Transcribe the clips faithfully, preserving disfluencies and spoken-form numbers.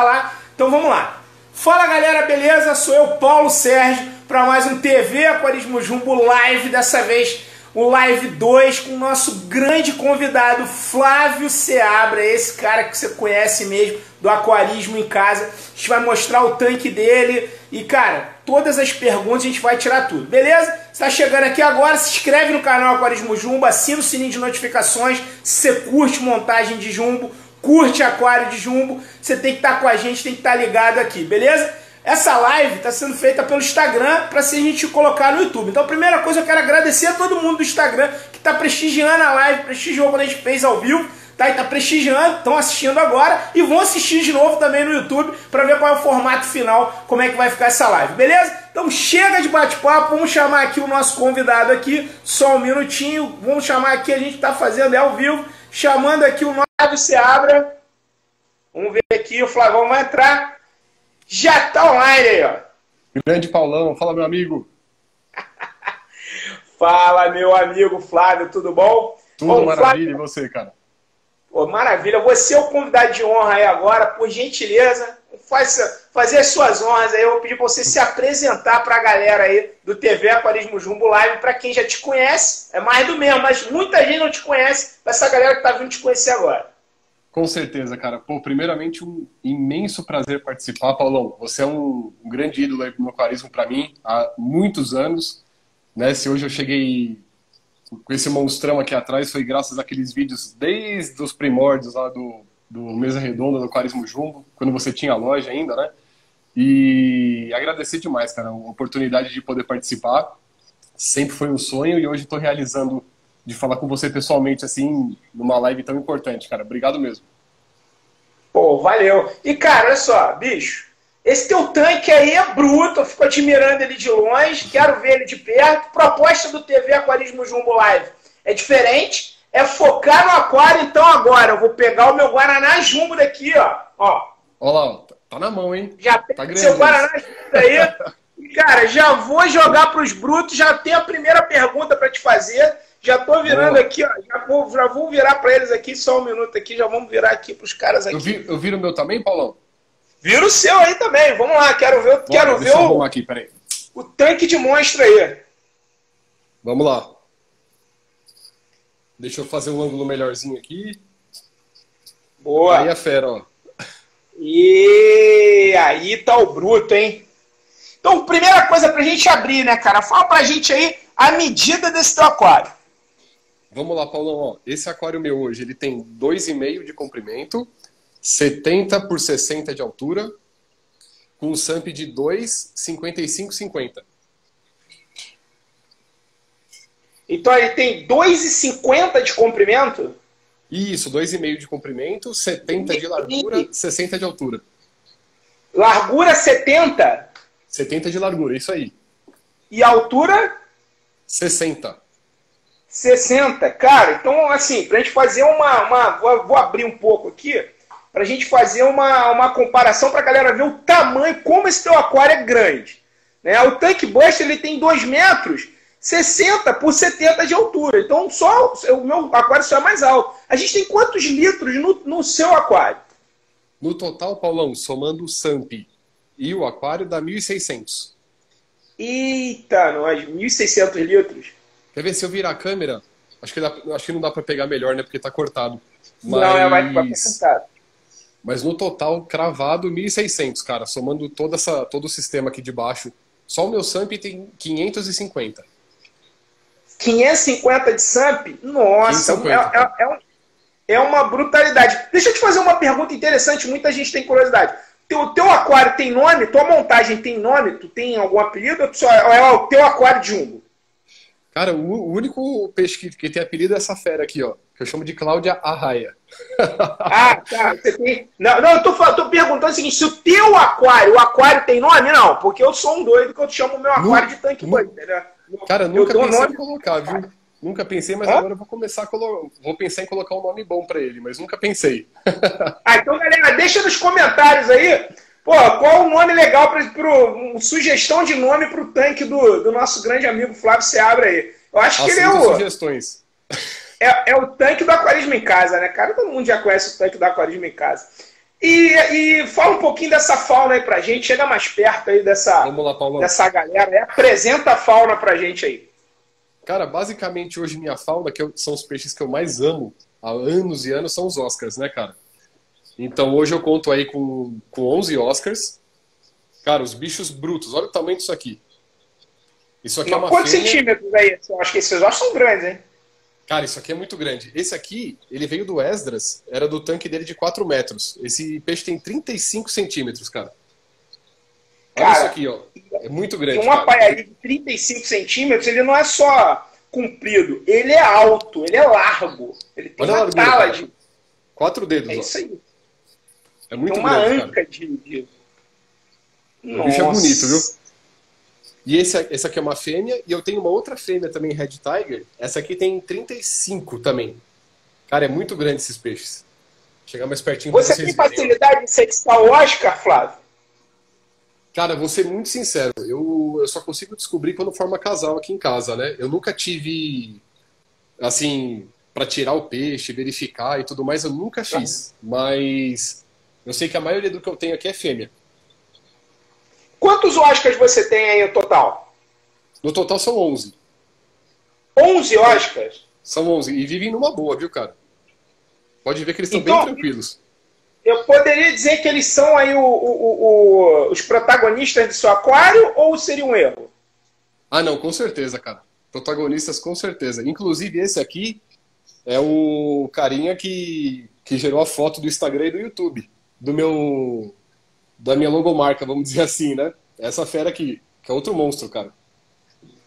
Lá. Então vamos lá. Fala galera, beleza? Sou eu, Paulo Sérgio, para mais um T V Aquarismo Jumbo Live, dessa vez o Live dois, com o nosso grande convidado Flávio Seabra, esse cara que você conhece mesmo, do Aquarismo em Casa. A gente vai mostrar o tanque dele e, cara, todas as perguntas a gente vai tirar tudo, beleza? Você está chegando aqui agora, se inscreve no canal Aquarismo Jumbo, assina o sininho de notificações, se você curte montagem de jumbo, curte aquário de jumbo, você tem que estar com a gente, tem que estar ligado aqui, beleza? Essa live está sendo feita pelo Instagram para se a gente colocar no YouTube. Então, primeira coisa, eu quero agradecer a todo mundo do Instagram que está prestigiando a live, prestigiou quando a gente fez ao vivo, tá? E está prestigiando, estão assistindo agora e vão assistir de novo também no YouTube para ver qual é o formato final, como é que vai ficar essa live, beleza? Então, chega de bate-papo, vamos chamar aqui o nosso convidado aqui, só um minutinho, vamos chamar aqui, a gente está fazendo é ao vivo, chamando aqui o nosso Flávio Seabra. Vamos ver aqui, o Flavão vai entrar. Já está online aí, ó. Grande Paulão, fala meu amigo. Fala meu amigo Flávio, tudo bom? Tudo bom, maravilha, Flávio. E você, cara? Pô, maravilha, você é o convidado de honra aí agora, por gentileza, faz, fazer as suas honras aí, eu vou pedir para você se apresentar para a galera aí do T V Aquarismo Jumbo Live, para quem já te conhece, é mais do mesmo, mas muita gente não te conhece, essa galera que está vindo te conhecer agora. Com certeza, cara. Pô, primeiramente, um imenso prazer participar, Paulão. Você é um grande ídolo aí no aquarismo para mim, há muitos anos, né? Se hoje eu cheguei com esse monstrão aqui atrás, foi graças àqueles vídeos desde os primórdios lá do, do Mesa Redonda do Aquarismo Jumbo, quando você tinha a loja ainda, né? E agradecer demais, cara, a oportunidade de poder participar. Sempre foi um sonho e hoje estou realizando de falar com você pessoalmente, assim, numa live tão importante, cara. Obrigado mesmo. Pô, valeu. E, cara, olha só, bicho, esse teu tanque aí é bruto, eu fico admirando ele de longe, quero ver ele de perto. Proposta do T V Aquarismo Jumbo Live é diferente, é focar no aquário. Então agora eu vou pegar o meu Guaraná Jumbo daqui, ó. Ó. Olha lá, tá na mão, hein? Já pega tá seu Guaraná Jumbo aí. E, cara, já vou jogar pros brutos, já tenho a primeira pergunta para te fazer. Já tô virando Boa. aqui, ó. Já vou, já vou virar para eles aqui, só um minuto aqui, já vamos virar aqui pros caras aqui. Eu, vi, eu viro o meu também, Paulão? Vira o seu aí também, vamos lá, quero ver, Bora, quero ver o, aqui, peraí. o tanque de monstro aí. Vamos lá. Deixa eu fazer um ângulo melhorzinho aqui. Boa. Aí a fera, ó. E aí tá o bruto, hein? Então, primeira coisa pra gente abrir, né, cara? Fala pra gente aí a medida desse teu aquário. Vamos lá, Paulão. Ó, esse aquário meu hoje, ele tem dois vírgula cinco de comprimento, setenta por sessenta de altura, com um SAMP de dois vírgula cinquenta e cinco cinquenta. Então ele tem dois vírgula cinquenta de comprimento? Isso, dois vírgula cinco de comprimento, setenta de largura, sessenta de altura. Largura setenta? setenta de largura, isso aí. E altura? sessenta. sessenta, cara, então assim, pra gente fazer uma, uma vou, vou abrir um pouco aqui, pra gente fazer uma, uma comparação pra galera ver o tamanho, como esse teu aquário é grande, né? O Tank Buster, ele tem dois metros, sessenta por setenta de altura, então só o meu aquário só é mais alto. A gente tem quantos litros no, no seu aquário? No total, Paulão, somando o SAMP e o aquário, dá mil e seiscentos. Eita, nós, mil e seiscentos litros. Quer ver se eu virar a câmera? Acho que, dá, acho que não dá pra pegar melhor, né? Porque tá cortado. Mas... Não, é mais cortado. Mas no total, cravado, mil e seiscentos, cara. Somando toda essa, todo o sistema aqui de baixo. Só o meu SAMP tem quinhentos e cinquenta. quinhentos e cinquenta de SAMP? Nossa, quinhentos e cinquenta, é, é, é, um, é uma brutalidade. Deixa eu te fazer uma pergunta interessante. Muita gente tem curiosidade. O teu aquário tem nome? Tua montagem tem nome? Tu tem algum apelido? Ou só é o teu aquário de jumbo? Cara, o único peixe que, que tem apelido é essa fera aqui, ó. Que eu chamo de Cláudia Arraia. Ah, tá. Você tem... Não, não, eu tô, tô perguntando o seguinte. Se o teu aquário, o aquário tem nome? Não, porque eu sou um doido que eu chamo o meu aquário nunca, de Tank Buster, né? Cara, nunca eu pensei nome... em colocar, viu? Nunca pensei, mas Hã? agora eu vou começar a colo... vou pensar em colocar um nome bom pra ele, mas nunca pensei. Ah, então, galera, deixa nos comentários aí, pô, qual o nome legal pra, pro, uma sugestão de nome pro tanque do, do nosso grande amigo Flávio Seabra aí. Eu acho Assuntos que ele é o... sugestões. É, é o tanque do Aquarismo em Casa, né, cara? Todo mundo já conhece o tanque do Aquarismo em Casa. E, e fala um pouquinho dessa fauna aí pra gente, chega mais perto aí dessa, Vamos lá, Paulo. dessa galera, né? Apresenta a fauna pra gente aí. Cara, basicamente hoje minha fauna, que eu, são os peixes que eu mais amo há anos e anos, são os Oscars, né, cara? Então hoje eu conto aí com, com onze Oscars. Cara, os bichos brutos, olha o tamanho disso aqui. Isso aqui Não, é uma Quantos fêmea... centímetros aí? Eu acho que esses Oscars são grandes, hein? Cara, isso aqui é muito grande. Esse aqui, ele veio do Esdras, era do tanque dele de quatro metros. Esse peixe tem trinta e cinco centímetros, cara. Olha cara, isso aqui, ó. É muito grande. Um apaiari de trinta e cinco centímetros, ele não é só comprido, ele é alto, ele é largo. Ele tem Olha uma largura, tala cara. de... Quatro dedos, ó. É isso aí. É muito tem uma grande, anca de... de... O bicho é bonito, viu? E esse, essa aqui é uma fêmea, e eu tenho uma outra fêmea também, Red Tiger. Essa aqui tem trinta e cinco também. Cara, é muito grande esses peixes. Chegar mais pertinho pra vocês verem. Você tem facilidade de sextar o Oscar, Flávio? Cara, vou ser muito sincero. Eu, eu só consigo descobrir quando forma casal aqui em casa, né? Eu nunca tive, assim, pra tirar o peixe, verificar e tudo mais, eu nunca fiz. Tá. Mas eu sei que a maioria do que eu tenho aqui é fêmea. Quantos Oscars você tem aí no total? No total são onze. onze Oscars? São onze. E vivem numa boa, viu, cara? Pode ver que eles estão então, bem tranquilos. Eu poderia dizer que eles são aí o, o, o, os protagonistas de seu aquário ou seria um erro? Ah, não. Com certeza, cara. Protagonistas, com certeza. Inclusive, esse aqui é o carinha que, que gerou a foto do Instagram e do YouTube. Do meu... da minha logomarca, vamos dizer assim, né? Essa fera aqui, que é outro monstro, cara.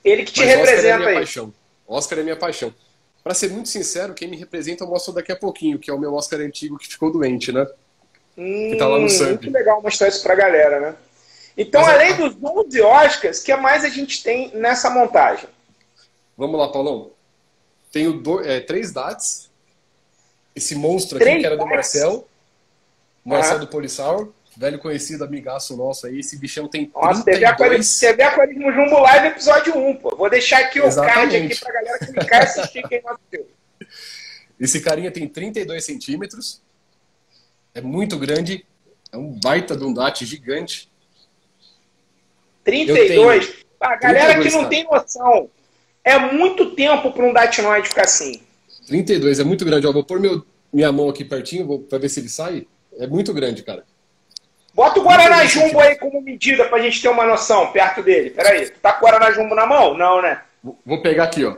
Ele que te Mas representa Oscar é minha aí. Paixão. Oscar é minha paixão. Pra ser muito sincero, quem me representa eu mostro daqui a pouquinho, que é o meu Oscar antigo que ficou doente, né? Hum, que tá lá no S A M P. Muito legal mostrar isso pra galera, né? Então, Mas, além é... dos onze Oscars, o que mais a gente tem nessa montagem? Vamos lá, Paulão. Tenho dois, é, três dats. Esse monstro aqui, três que era do Marcel. Marcel ah. do Polisauro. Velho conhecido, amigaço nosso aí. Esse bichão tem trinta e dois. Nossa, T V Aquarismo, T V Aquarismo Jumbo Live episódio um, pô. Vou deixar aqui o Exatamente. card aqui pra galera clicar e assistir quem não assistiu. Esse carinha tem trinta e dois centímetros. É muito grande. É um baita de um date gigante. trinta e dois? Tenho... A galera trinta e dois, que não cara. tem noção. É muito tempo pra um datinoide ficar assim. trinta e dois, é muito grande. Ó, vou pôr meu, minha mão aqui pertinho vou, pra ver se ele sai. É muito grande, cara. Bota o Guaraná Jumbo aí como medida pra gente ter uma noção perto dele. Peraí, tu tá com o Guaraná Jumbo na mão? Não, né? Vou pegar aqui, ó.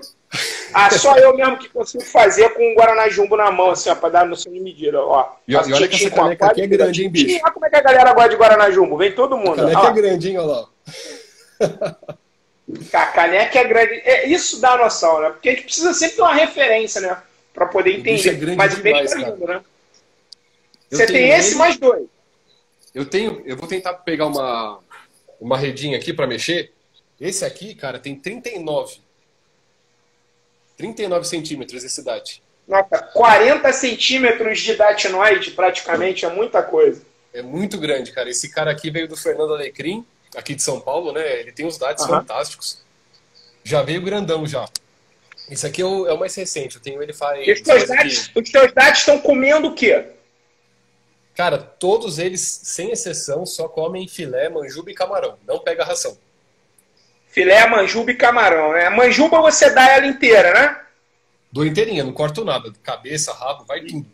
Ah, só eu mesmo que consigo fazer com o Guaraná Jumbo na mão, assim, ó, pra dar noção de medida, ó. E, e olha que essa caneca aqui é grande, hein, bicho? Olha como é que a galera gosta de Guaraná Jumbo. Vem todo mundo. A caneca é grande, hein, olha lá. A caneca é grande. É, isso dá noção, né? Porque a gente precisa sempre ter uma referência, né? Pra poder entender. Mas bem grande, né? Você tem esse mais dois. Eu tenho, eu vou tentar pegar uma, uma redinha aqui para mexer. Esse aqui, cara, tem trinta e nove. trinta e nove centímetros esse date. Nossa, quarenta centímetros de datinoide praticamente é muita coisa. É muito grande, cara. Esse cara aqui veio do Fernando Alecrim, aqui de São Paulo, né? Ele tem uns dates uhum. fantásticos. Já veio grandão já. Esse aqui é o, é o mais recente. Eu tenho ele faz. Os teus dates, os teus dates estão comendo o quê? Cara, todos eles, sem exceção, só comem filé, manjuba e camarão. Não pega ração. Filé, manjuba e camarão, né? Manjuba você dá ela inteira, né? Dou inteirinha, não corto nada. Cabeça, rabo, vai tudo.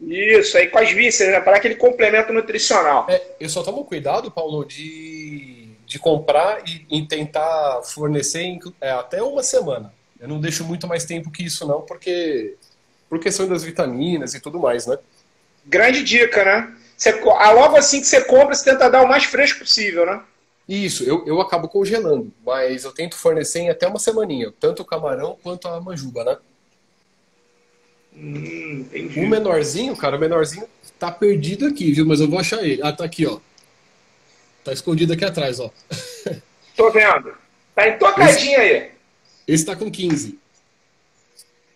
Isso, aí com as vísceras, né? Para aquele complemento nutricional. É, eu só tomo cuidado, Paulo, de, de comprar e, e tentar fornecer em, é, até uma semana. Eu não deixo muito mais tempo que isso, não, porque por questão das vitaminas e tudo mais, né? Grande dica, né? Você, logo assim que você compra, você tenta dar o mais fresco possível, né? Isso, eu, eu acabo congelando, mas eu tento fornecer em até uma semaninha, tanto o camarão quanto a manjuba, né? Hum, entendi. O menorzinho, cara, o menorzinho tá perdido aqui, viu? Mas eu vou achar ele. Ah, tá aqui, ó. Tá escondido aqui atrás, ó. Tô vendo. Tá entocadinho aí. Esse tá com quinze.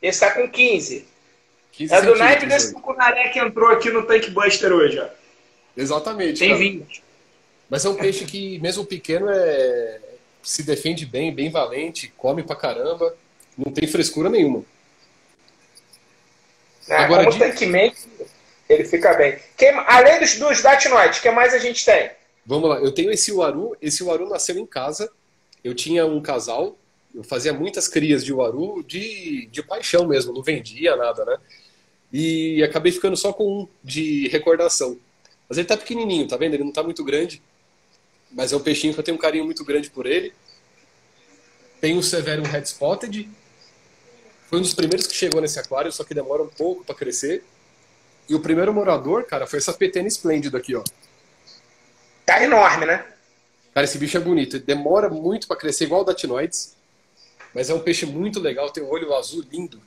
Esse tá com quinze. É do naipe desse Pucunaré que entrou aqui no Tank Buster hoje, ó. Exatamente. Tem vinte. Mas é um peixe que, mesmo pequeno, é... se defende bem, bem valente, come pra caramba, não tem frescura nenhuma. É, Agora, como de... Tank Man, Ele fica bem. Quem, além dos, dos datinoides, o que mais a gente tem? Vamos lá, eu tenho esse Uaru. Esse Uaru nasceu em casa. Eu tinha um casal, eu fazia muitas crias de Uaru de, de paixão mesmo, não vendia nada, né? E acabei ficando só com um de recordação. Mas ele tá pequenininho, tá vendo? Ele não tá muito grande. Mas é um peixinho que eu tenho um carinho muito grande por ele. Tem o Severum Red Spotted. Foi um dos primeiros que chegou nesse aquário, só que demora um pouco pra crescer. E o primeiro morador, cara, foi essa Petena Splendid aqui, ó. Tá enorme, né? Cara, esse bicho é bonito. Ele demora muito pra crescer, igual o Datinoides. Mas é um peixe muito legal, tem um olho azul lindo.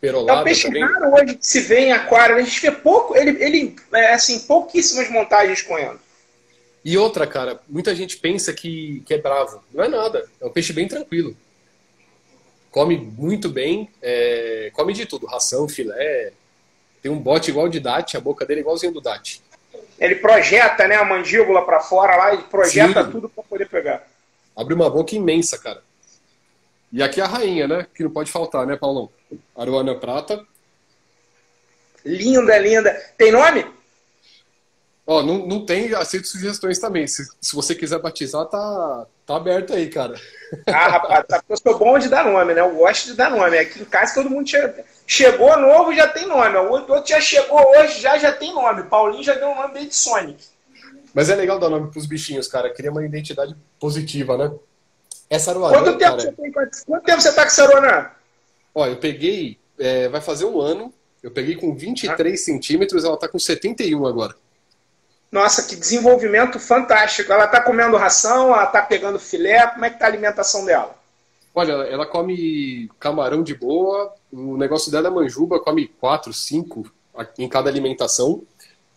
Perolado, é um peixe também. Raro hoje que se vê em aquário. A gente vê pouco, ele, ele é, assim, pouquíssimas montagens com ele. E outra, cara, muita gente pensa que, que é bravo. Não é nada. É um peixe bem tranquilo. Come muito bem, é, come de tudo. Ração, filé. Tem um bote igual de Dati, a boca dele é igualzinho do Dati. Ele projeta, né, a mandíbula pra fora lá e projeta. Sim. Tudo pra poder pegar. Abre uma boca imensa, cara. E aqui a rainha, né? Que não pode faltar, né, Paulão? Aruana Prata. Linda, linda. Tem nome? Ó, não, não tem, aceito sugestões também. Se, se você quiser batizar, tá, tá aberto aí, cara. Ah, rapaz, tá, eu sou bom de dar nome, né? Eu gosto de dar nome. Aqui em casa todo mundo chega, chegou novo, já tem nome. O outro já chegou hoje, já, já tem nome. Paulinho já deu um nome bem de Sonic. Mas é legal dar nome pros bichinhos, cara. Cria uma identidade positiva, né? Essa Aruanã, quanto tempo, cara, você tem, quanto tempo você tá com essa Aruanã? Ó, eu peguei, é, vai fazer um ano. Eu peguei com vinte e três ah. centímetros, ela tá com setenta e um agora. Nossa, que desenvolvimento fantástico. Ela tá comendo ração, ela tá pegando filé. Como é que tá a alimentação dela? Olha, ela come camarão de boa. O negócio dela é manjuba, come quatro, cinco em cada alimentação.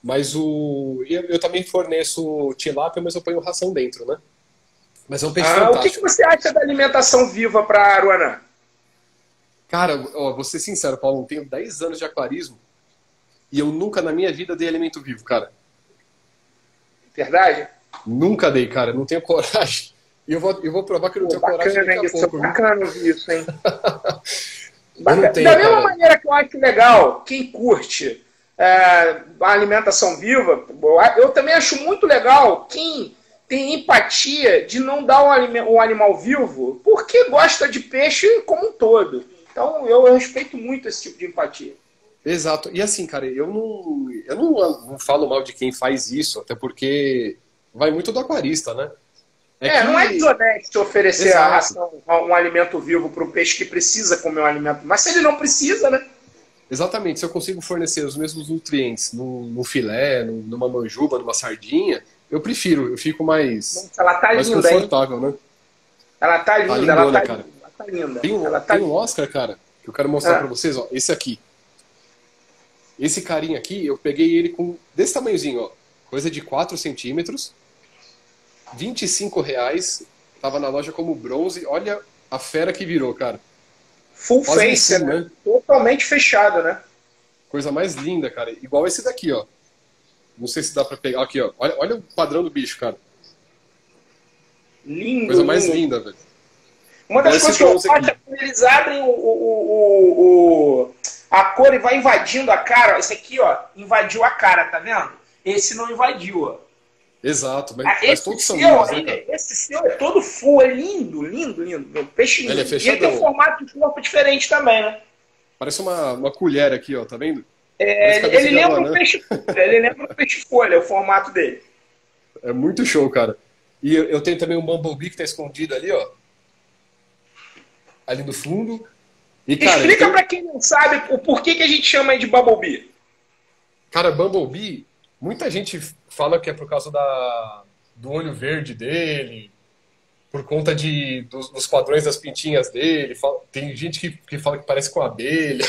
Mas o... Eu, eu também forneço tilápia, mas eu ponho ração dentro, né? Mas é um peixe ah, fantástico. O que você acha da alimentação viva pra Aruanã? Cara, ó, vou ser sincero, Paulo. Eu tenho dez anos de aquarismo e eu nunca na minha vida dei alimento vivo, cara. Verdade? Nunca dei, cara. Não tenho coragem. E eu vou, eu vou provar que eu não tenho bacana, coragem daqui a pouco. Bacana isso, hein? Bacana. Tenho, da mesma cara. Maneira que eu acho legal, quem curte é, a alimentação viva, eu também acho muito legal quem tem empatia de não dar o um animal vivo porque gosta de peixe como um todo. Então eu respeito muito esse tipo de empatia. Exato. E assim, cara, eu não, eu não, eu não falo mal de quem faz isso, até porque vai muito do aquarista, né? É, é que... não é desonesto oferecer a ração, um alimento vivo para o peixe que precisa comer um alimento. Mas se ele não precisa, né? Exatamente. Se eu consigo fornecer os mesmos nutrientes no, no filé, no, numa manjuba, numa sardinha, eu prefiro. Eu fico mais, Nossa, ela tá mais linda, confortável, hein? Né? Ela tá linda, tá lindona, ela, tá, cara. Ela tá linda. Tem um, ela tá tem um Oscar, cara, que eu quero mostrar ah. para vocês. Ó, esse aqui. Esse carinha aqui, eu peguei ele com desse tamanhozinho, ó. Coisa de quatro centímetros. vinte e cinco reais. Tava na loja como bronze. Olha a fera que virou, cara. Full Quase face, assim, né? Totalmente fechado, né? Coisa mais linda, cara. Igual esse daqui, ó. Não sei se dá pra pegar. Aqui, ó. Olha, olha o padrão do bicho, cara. Lindo. Coisa mais lindo. linda, velho. Uma das coisas que eu gosto é quando eles abrem o... o, o, o... a cor e vai invadindo a cara. Esse aqui, ó, invadiu a cara, tá vendo? Esse não invadiu, ó. Exato, mas, ah, mas todos são lindos, né, cara? Esse seu é todo full, é lindo, lindo, lindo. Peixe lindo. Ele é fechadão. E ele tem um formato de corpo diferente também, né? Parece uma, uma colher aqui, ó, tá vendo? É, ele lembra um peixe, ele lembra um peixe folha, o formato dele. É muito show, cara. E eu, eu tenho também um Bumblebee que tá escondido ali, ó. Ali no fundo. E, cara, explica então, pra quem não sabe o porquê que a gente chama aí de Bumblebee. Cara, Bumblebee, muita gente fala que é por causa da, do olho verde dele, por conta de, dos, dos padrões das pintinhas dele. Fala, tem gente que, que fala que parece com abelha.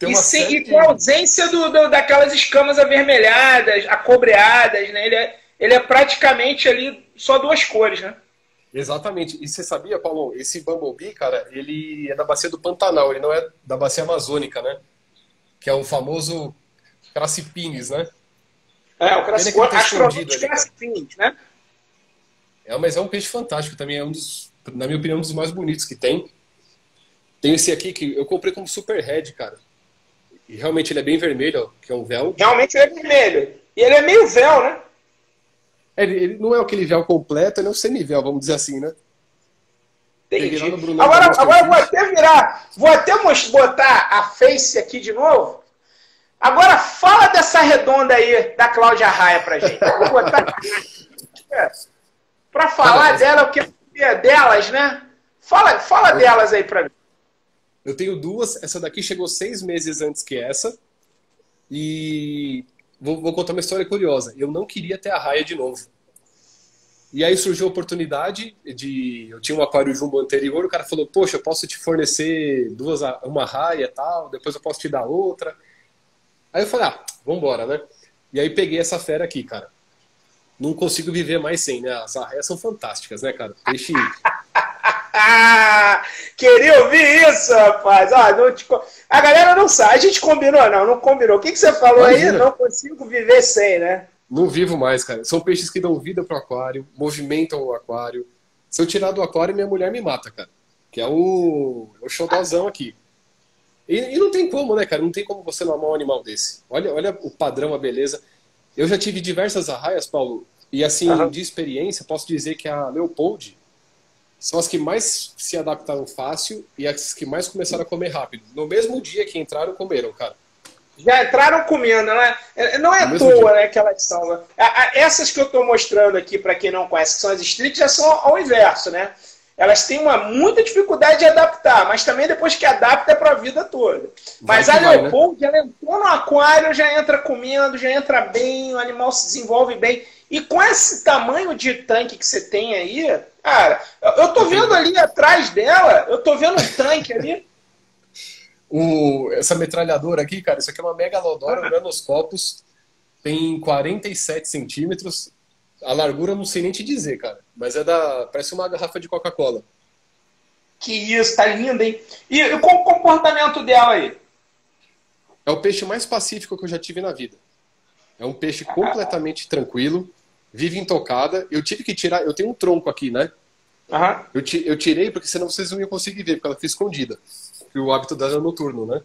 tem uma e, sim, e com a ausência do, do, daquelas escamas avermelhadas, acobreadas, né? Ele é, ele é praticamente ali só duas cores, né? Exatamente. E você sabia, Paulo, esse Bumblebee, cara, ele é da bacia do Pantanal, ele não é da bacia amazônica, né? Que é o famoso Cracipines, né? É, o Cracipines, né? É, mas é um peixe fantástico também, é um dos, na minha opinião, um dos mais bonitos que tem. Tem esse aqui que eu comprei como Super Red, cara. E realmente ele é bem vermelho, ó, que é um véu. Realmente ele é vermelho. E ele é meio véu, né? Ele, ele não é aquele véu completo, ele é um semivéu, vamos dizer assim, né? Entendi. Brunão, agora agora vou até virar, vou até botar a face aqui de novo. Agora fala dessa redonda aí da Cláudia Arraia pra gente. Eu vou botar pra falar dela, o que é delas, né? Fala, fala delas aí pra mim. Eu tenho duas, essa daqui chegou seis meses antes que essa. E vou, vou contar uma história curiosa. Eu não queria ter a Arraia de novo. E aí surgiu a oportunidade de... Eu tinha um aquário jumbo anterior, o cara falou, poxa, eu posso te fornecer duas, uma raia e tal, depois eu posso te dar outra. Aí eu falei, ah, vambora, né? E aí peguei essa fera aqui, cara. Não consigo viver mais sem, né? As arraias são fantásticas, né, cara? Peixe... Queria ouvir isso, rapaz. Ah, não te... A galera não sabe. A gente combinou, não, não combinou. O que, que você falou Imagina. aí? Não consigo viver sem, né? Não vivo mais, cara. São peixes que dão vida pro aquário, movimentam o aquário. Se eu tirar do aquário, minha mulher me mata, cara. Que é o, o xodózão aqui. E, e não tem como, né, cara? Não tem como você não amar um animal desse. Olha, olha o padrão, a beleza. Eu já tive diversas arraias, Paulo. E assim, uhum. de experiência, posso dizer que a Leopoldi são as que mais se adaptaram fácil e as que mais começaram a comer rápido. No mesmo dia que entraram, comeram, cara. Já entraram comendo, né? Não é à toa, né, que elas são. Né? Essas que eu estou mostrando aqui, para quem não conhece, que são as street, já são ao inverso, né? Elas têm uma muita dificuldade de adaptar, mas também depois que adapta é para a vida toda. Mas vai, a Leopoldi, né? Ela entrou no aquário, já entra comendo, já entra bem, o animal se desenvolve bem. E com esse tamanho de tanque que você tem aí, cara, eu tô vendo ali atrás dela, eu tô vendo um tanque ali. O, essa metralhadora aqui, cara, isso aqui é uma Megalodora Uranoscopus, tem quarenta e sete centímetros, a largura eu não sei nem te dizer, cara, mas é da, parece uma garrafa de Coca-Cola. Que isso, tá linda, hein? E, e qual o comportamento dela aí? É o peixe mais pacífico que eu já tive na vida. É um peixe completamente tranquilo, vive intocada. Eu tive que tirar, eu tenho um tronco aqui, né? Uhum. Eu, eu tirei porque senão vocês não iam conseguir ver, porque ela fica escondida. E o hábito dela é noturno, né?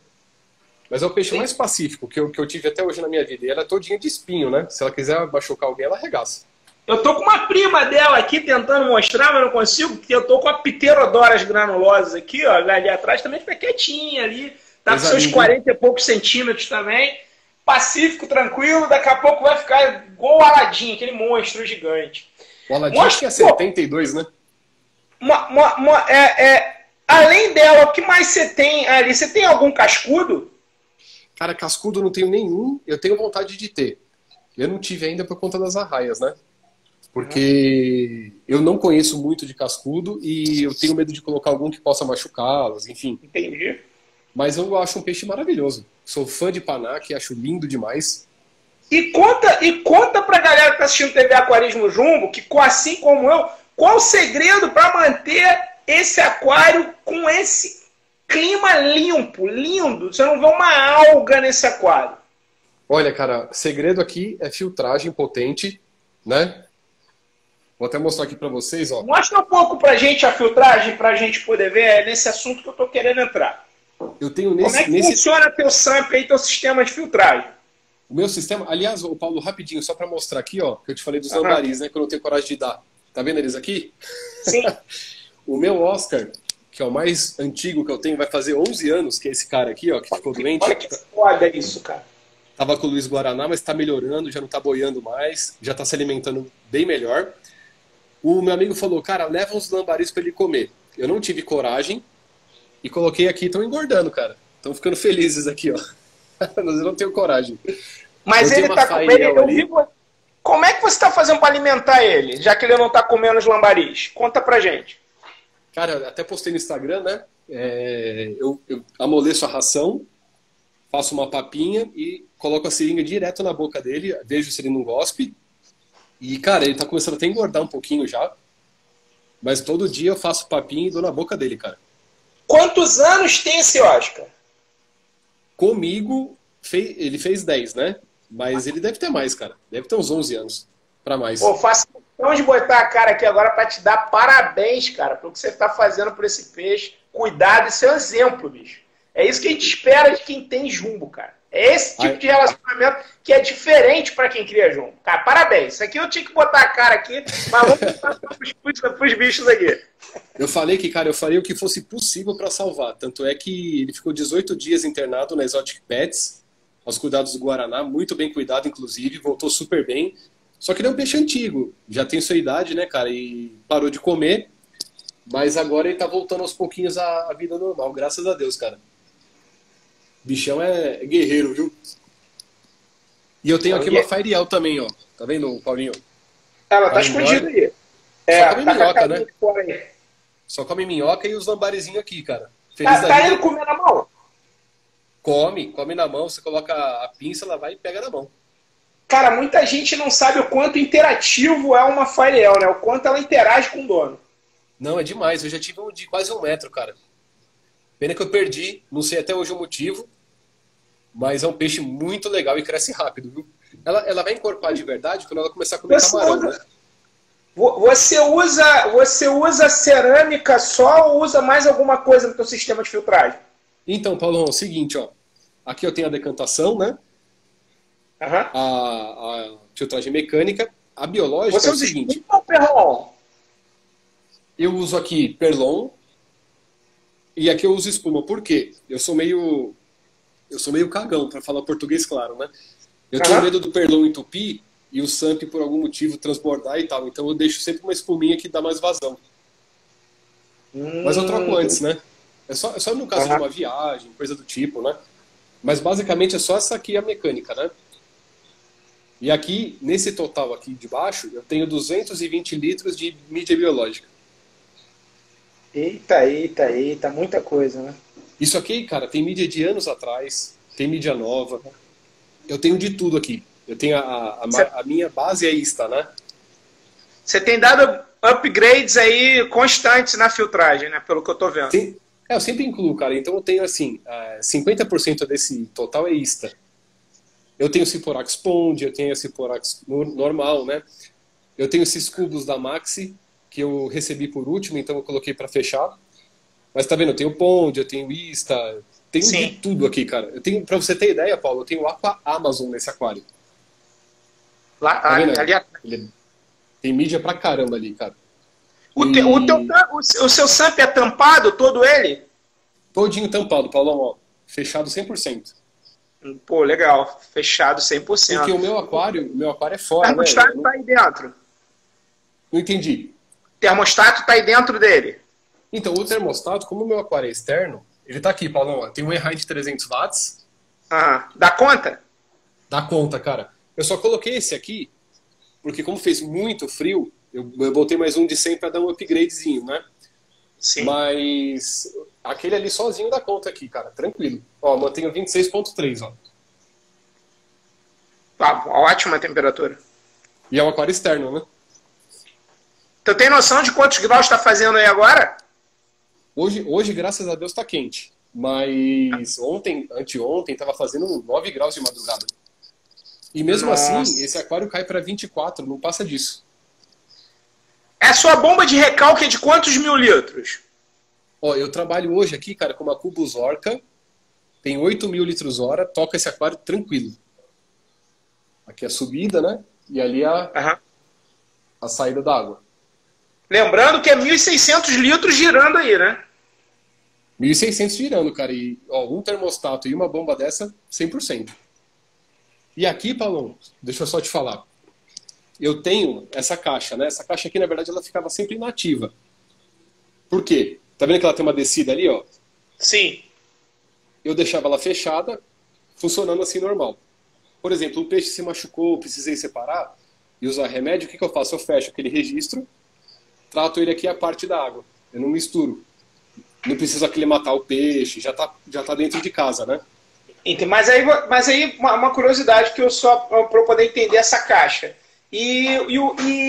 Mas é o peixe Sim. mais pacífico que eu, que eu tive até hoje na minha vida. E ela é todinha de espinho, né? Se ela quiser machucar alguém, ela arregaça. Eu tô com uma prima dela aqui tentando mostrar, mas não consigo, porque eu tô com a Pterodoras granulosas aqui, ó. Ali atrás também fica quietinha ali. Tá com seus quarenta e poucos centímetros também. Pacífico, tranquilo. Daqui a pouco vai ficar igual o Aladim, aquele monstro gigante. O Aladim acho que é setenta e dois, né? Uma, uma, uma, é... é... Além dela, o que mais você tem ali? Você tem algum cascudo? Cara, cascudo eu não tenho nenhum. Eu tenho vontade de ter. Eu não tive ainda por conta das arraias, né? Porque ah. eu não conheço muito de cascudo e eu tenho medo de colocar algum que possa machucá-los, enfim. Entendi. Mas eu acho um peixe maravilhoso. Sou fã de paná, que acho lindo demais. E conta, e conta pra galera que tá assistindo T V Aquarismo Jumbo, que assim como eu, qual o segredo pra manter... esse aquário com esse clima limpo, lindo. Você não vê uma alga nesse aquário. Olha, cara, segredo aqui é filtragem potente, né? Vou até mostrar aqui pra vocês, ó. Mostra um pouco pra gente a filtragem, pra gente poder ver. É nesse assunto que eu tô querendo entrar. Eu tenho nesse... Como é que nesse... funciona teu SAMP aí, teu sistema de filtragem? O meu sistema... Aliás, o Paulo, rapidinho, só pra mostrar aqui, ó, que eu te falei dos lambariz, né? Que eu não tenho coragem de dar. Tá vendo eles aqui? Sim. O meu Oscar, que é o mais antigo que eu tenho, vai fazer onze anos, que é esse cara aqui, ó, que ficou doente. Olha que foda isso, cara. Tava com o Luiz Guaraná, mas tá melhorando, já não tá boiando mais, já tá se alimentando bem melhor. O meu amigo falou, cara, leva uns lambaris pra ele comer. Eu não tive coragem e coloquei aqui, estão engordando, cara. Estão ficando felizes aqui, ó. Mas eu não tenho coragem. Mas eu ele tá comendo, eu vivo... Como é que você tá fazendo pra alimentar ele, já que ele não tá comendo os lambaris? Conta pra gente. Cara, até postei no Instagram, né? É, eu, eu amoleço a ração, faço uma papinha e coloco a seringa direto na boca dele, vejo se ele não gospe. E, cara, ele tá começando até a engordar um pouquinho já. Mas todo dia eu faço papinha e dou na boca dele, cara. Quantos anos tem esse Oscar? Comigo, fez, ele fez dez, né? Mas ele deve ter mais, cara. Deve ter uns onze anos pra mais. Pô, faço... Então, de botar a cara aqui agora para te dar parabéns, cara, pelo que você está fazendo por esse peixe. Cuidado, esse é um exemplo, bicho. É isso que a gente espera de quem tem jumbo, cara. É esse tipo de relacionamento que é diferente para quem cria jumbo. Cara, parabéns. Isso aqui eu tinha que botar a cara aqui, mas vamos passar para os bichos aqui. Eu falei que, cara, eu faria o que fosse possível para salvar. Tanto é que ele ficou dezoito dias internado na Exotic Pets, aos cuidados do Guaraná, muito bem cuidado, inclusive, voltou super bem. Só que ele é um peixe antigo, já tem sua idade, né, cara, e parou de comer, mas agora ele tá voltando aos pouquinhos à vida normal, graças a Deus, cara. Bichão é guerreiro, viu? E eu tenho aqui uma Fire Eel também, ó. Tá vendo, Paulinho? Ela tá escondida aí. É, só come tá minhoca, né? Só come minhoca e os lambarizinhos aqui, cara. Feliz tá, tá ele comendo na mão? Come, come na mão. Você coloca a pinça, ela vai e pega na mão. Cara, muita gente não sabe o quanto interativo é uma Fire Eel, né? O quanto ela interage com o dono. Não, é demais. Eu já tive um de quase um metro, cara. Pena que eu perdi. Não sei até hoje o motivo. Mas é um peixe muito legal e cresce rápido, viu? Ela, ela vai encorpar de verdade quando ela começar a comer você camarão, usa, né? Você usa, você usa cerâmica só ou usa mais alguma coisa no seu sistema de filtragem? Então, Paulão, é o seguinte, ó. Aqui eu tenho a decantação, né? Uhum. A, a filtragem mecânica. A biológica você é o seguinte. Usa perlon? Eu uso aqui perlon. E aqui eu uso espuma. Por quê? Eu sou meio... Eu sou meio cagão, para falar português, claro, né? Eu Caraca. tenho medo do perlon entupir e o SAMP, por algum motivo, transbordar e tal. Então eu deixo sempre uma espuminha que dá mais vazão. Hum. Mas eu troco antes, né? É só, é só no caso Caraca. de uma viagem, coisa do tipo, né? Mas basicamente é só essa aqui a mecânica, né? E aqui, nesse total aqui de baixo, eu tenho duzentos e vinte litros de mídia biológica. Eita, eita, eita. Muita coisa, né? Isso aqui, cara, tem mídia de anos atrás, tem mídia nova. Eu tenho de tudo aqui. Eu tenho a, a, a, Cê... a minha base é Ista, né? Você tem dado upgrades aí constantes na filtragem, né? Pelo que eu tô vendo. Sim. É, eu sempre incluo, cara. Então eu tenho, assim, cinquenta por cento desse total é Ista. Eu tenho Ciporax Pond, eu tenho Ciporax normal, né? Eu tenho esses cubos da Maxi, que eu recebi por último, então eu coloquei pra fechar. Mas tá vendo, eu tenho Pond, eu tenho Ista, eu tenho Sim. de tudo aqui, cara. Eu tenho, pra você ter ideia, Paulo, eu tenho Aqua Amazon nesse aquário. Lá, tá ali, ali, ali. Tem mídia pra caramba ali, cara. O, e... te, o, teu, o seu SAMP é tampado, todo ele? Todinho tampado, Paulão, ó. Fechado cem por cento. Pô, legal. Fechado cem por cento. Porque o meu aquário, o meu aquário é fora, né? O termostato tá aí dentro. Não entendi. O termostato tá aí dentro dele. Então, o termostato, como o meu aquário é externo, ele tá aqui, Paulão. Tem um Airhide de trezentos watts. Ah, dá conta? Dá conta, cara. Eu só coloquei esse aqui, porque como fez muito frio, eu, eu botei mais um de cem pra dar um upgradezinho, né? Sim. Mas aquele ali sozinho dá conta aqui, cara. Tranquilo. Ó, mantenho vinte e seis vírgula três, ó. Tá, ah, ótima temperatura. E é um aquário externo, né? Tu tem noção de quantos graus tá fazendo aí agora? Hoje, hoje, graças a Deus, tá quente. Mas ontem, anteontem, tava fazendo nove graus de madrugada. E mesmo Nossa. assim, esse aquário cai pra vinte e quatro, não passa disso. É sua bomba de recalque é de quantos mil litros? Ó, eu trabalho hoje aqui, cara, com uma Cubus Orca. Tem oito mil litros hora, toca esse aquário tranquilo. Aqui é a subida, né? E ali é a, uhum. a saída da água. Lembrando que é mil e seiscentos litros girando aí, né? mil e seiscentos girando, cara. E ó, um termostato e uma bomba dessa, cem por cento. E aqui, Paulão, deixa eu só te falar. Eu tenho essa caixa, né? Essa caixa aqui, na verdade, ela ficava sempre inativa. Por quê? Tá vendo que ela tem uma descida ali, ó? Sim. Eu deixava ela fechada, funcionando assim, normal. Por exemplo, o peixe se machucou, precisei separar e usar remédio. O que que eu faço? Eu fecho aquele registro. Trato ele aqui a parte da água. Eu não misturo. Não preciso aclimatar o peixe. Já tá, já tá dentro de casa, né? Mas aí, mas aí uma curiosidade que eu só... Para eu poder entender essa caixa. E, e,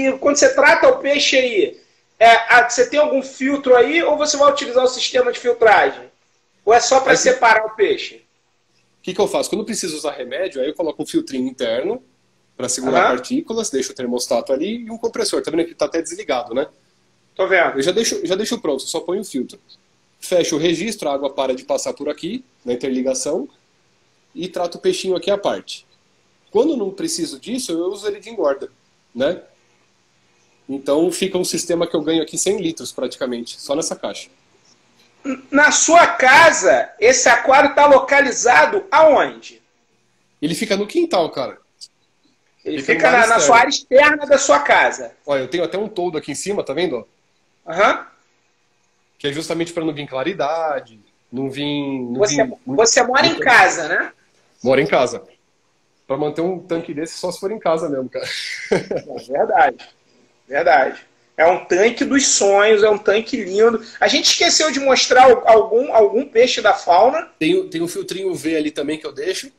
e quando você trata o peixe aí, é, você tem algum filtro aí ou você vai utilizar o sistema de filtragem? Ou é só para é separar que... o peixe? O que que eu faço? Quando eu preciso usar remédio, aí eu coloco um filtrinho interno para segurar uhum. partículas, deixo o termostato ali e um compressor. Tá vendo que tá até desligado, né? Tô vendo. Eu já deixo, já deixo pronto, só ponho o filtro. Fecho o registro, a água para de passar por aqui, na interligação. e trato o peixinho aqui à parte. Quando não preciso disso, eu uso ele de engorda, né? Então fica um sistema que eu ganho aqui cem litros praticamente, só nessa caixa. Na sua casa, esse aquário está localizado aonde? Ele fica no quintal, cara. Ele, ele fica na, na sua área externa da sua casa. Olha, eu tenho até um toldo aqui em cima, tá vendo? Aham. Uhum. Que é justamente para não vir claridade, não vir... Não você, vir você mora em casa, né? Mora em casa. Para manter um tanque desse, só se for em casa mesmo, cara. É verdade. Verdade. É um tanque dos sonhos, é um tanque lindo. A gente esqueceu de mostrar algum, algum peixe da fauna. Tem, tem um filtrinho U V ali também que eu deixo.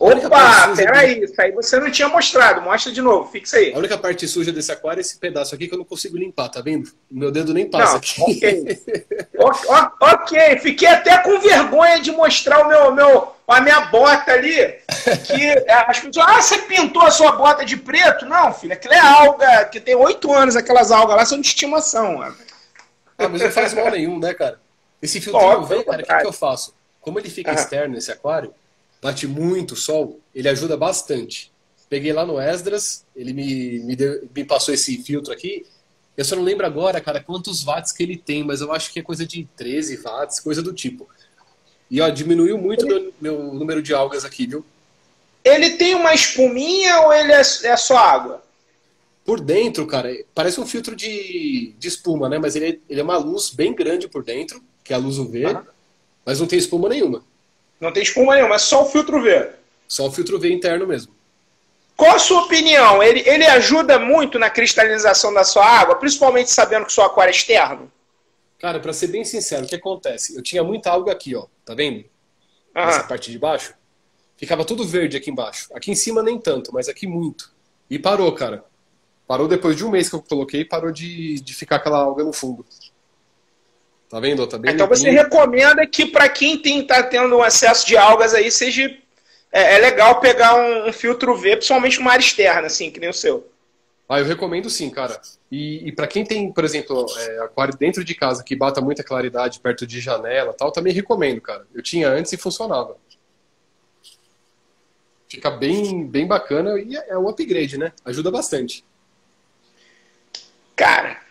Opa, peraí, isso aí você não tinha mostrado. Mostra de novo, fixa aí. A única parte suja desse aquário é esse pedaço aqui que eu não consigo limpar, tá vendo? Meu dedo nem passa não, aqui. Okay. o, o, ok, fiquei até com vergonha de mostrar o meu, meu, a minha bota ali. Que as pessoas, ah, você pintou a sua bota de preto? Não, filho, aquilo é alga, que tem oito anos, aquelas algas lá são de estimação. Mano. Ah, mas não faz mal nenhum, né, cara? Esse filtro vem, cara, o que, que eu faço? Como ele fica uhum. externo nesse aquário, bate muito sol, ele ajuda bastante. Peguei lá no Esdras, ele me, me, deu, me passou esse filtro aqui. Eu só não lembro agora, cara, quantos watts que ele tem, mas eu acho que é coisa de treze watts, coisa do tipo. E, ó, diminuiu muito ele... meu, meu número de algas aqui, viu? Ele tem uma espuminha ou ele é, é só água? Por dentro, cara, parece um filtro de, de espuma, né? Mas ele é, ele é uma luz bem grande por dentro, que é a luz U V, uhum. mas não tem espuma nenhuma. Não tem espuma nenhuma, é só o filtro U V. Só o filtro U V interno mesmo. Qual a sua opinião? Ele, ele ajuda muito na cristalização da sua água, principalmente sabendo que o seu aquário é externo? Cara, pra ser bem sincero, o que acontece? Eu tinha muita alga aqui, ó. Tá vendo? Aham. Nessa parte de baixo. Ficava tudo verde aqui embaixo. Aqui em cima nem tanto, mas aqui muito. E parou, cara. Parou depois de um mês que eu coloquei, parou de, de ficar aquela alga no fundo. Tá vendo? Tá bem então limpinho. Você recomenda que para quem tem, tá tendo um acesso de algas aí, seja é, é legal pegar um, um filtro U V, principalmente uma área externa, assim, que nem o seu. Ah, eu recomendo sim, cara. E, e para quem tem, por exemplo, é, aquário dentro de casa que bata muita claridade perto de janela tal, também recomendo, cara. Eu tinha antes e funcionava. Fica bem, bem bacana e é um upgrade, né? Ajuda bastante. Cara...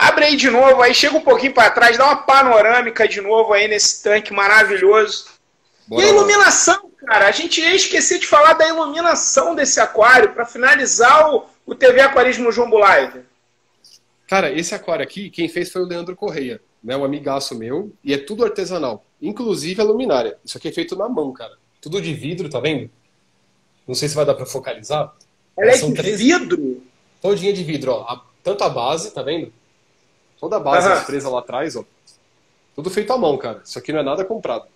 Abre aí de novo, aí chega um pouquinho para trás, dá uma panorâmica de novo aí nesse tanque maravilhoso. Boa. E a iluminação, cara, a gente ia esquecer de falar da iluminação desse aquário para finalizar o, o T V Aquarismo Jumbo Live. Cara, esse aquário aqui, quem fez foi o Leandro Correia, né, um amigaço meu, e é tudo artesanal, inclusive a luminária. Isso aqui é feito na mão, cara. Tudo de vidro, tá vendo? Não sei se vai dar para focalizar. Ela é de três... vidro? Todinha de vidro, ó. A... Tanto a base, tá vendo? Toda a base uhum. presa lá atrás, ó. Tudo feito à mão, cara. Isso aqui não é nada comprado.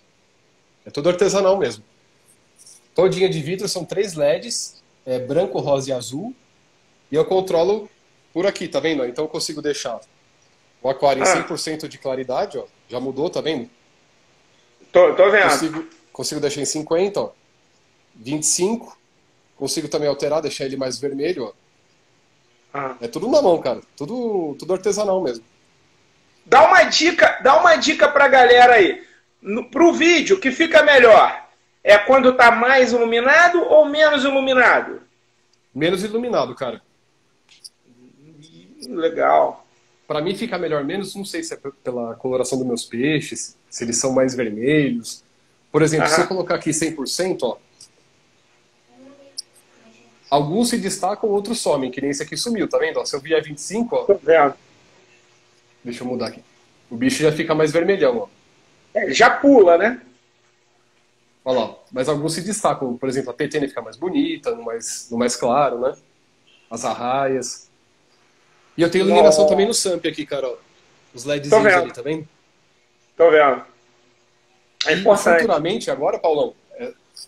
É tudo artesanal mesmo. Todinha de vidro, são três L E Ds. É branco, rosa e azul. E eu controlo por aqui, tá vendo? Então eu consigo deixar o aquário em cem por cento de claridade, ó. Já mudou, tá vendo? Tô, tô vendo. Consigo, consigo deixar em cinquenta, ó. vinte e cinco. Consigo também alterar, deixar ele mais vermelho, ó. Ah. É tudo na mão, cara. Tudo, tudo artesanal mesmo. Dá uma dica, dá uma dica pra galera aí. No, pro vídeo, o que fica melhor? É quando tá mais iluminado ou menos iluminado? Menos iluminado, cara. Legal. Pra mim fica melhor menos, não sei se é pela coloração dos meus peixes, se eles são mais vermelhos. Por exemplo, ah. se eu colocar aqui cem por cento, ó. Alguns se destacam, outros somem, que nem esse aqui sumiu, tá vendo? Ó, se eu vier vinte e cinco, ó... Tô vendo. Deixa eu mudar aqui. O bicho já fica mais vermelhão, ó. É, ele já pula, né? Olha lá, mas alguns se destacam. Por exemplo, a Petena fica mais bonita, no mais, no mais claro, né? As arraias. E eu tenho iluminação oh. também no SAMP aqui, cara, ó. Os L E Ds ali, tá vendo? Tô vendo. É importante. E futuramente, agora, Paulão,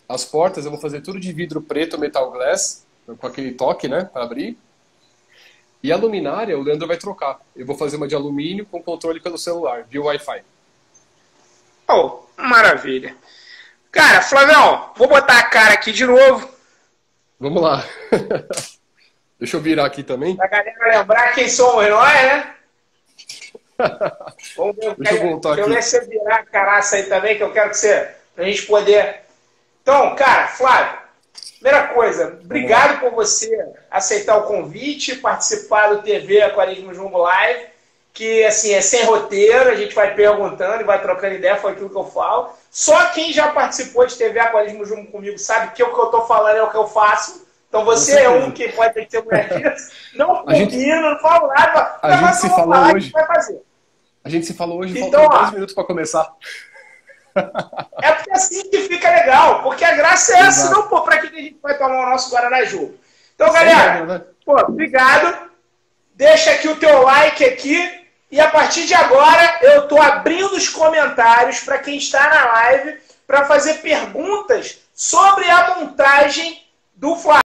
as portas eu vou fazer tudo de vidro preto, metal glass... com aquele toque, né, para abrir. E a luminária, o Leandro vai trocar. Eu vou fazer uma de alumínio com controle pelo celular, via Wi-Fi. Oh, maravilha. Cara, Flavião, vou botar a cara aqui de novo. Vamos lá. Deixa eu virar aqui também. Pra galera lembrar quem somos nós, né? Vamos ver, deixa eu voltar aqui. Deixa eu ver se eu virar a caraça aí também, que eu quero que você... pra gente poder Então, cara, Flávio, primeira coisa, obrigado por você aceitar o convite, participar do T V Aquarismo Jumbo Live, que assim, é sem roteiro, a gente vai perguntando e vai trocando ideia, foi aquilo que eu falo. Só quem já participou de T V Aquarismo Jumbo comigo sabe que o que eu estou falando é o que eu faço. Então você é um que pode ter que ser mulher disso. Não combina, não fala nada. A gente se falou hoje. A gente vai fazer. A gente se falou hoje, faltam dez minutos para começar. É porque assim que fica legal, porque a graça é essa, não, pô, pra que a gente vai tomar o nosso Guaranajuba. Então, galera, pô, obrigado. Deixa aqui o teu like aqui. E a partir de agora, eu tô abrindo os comentários para quem está na live, para fazer perguntas sobre a montagem do Flávio.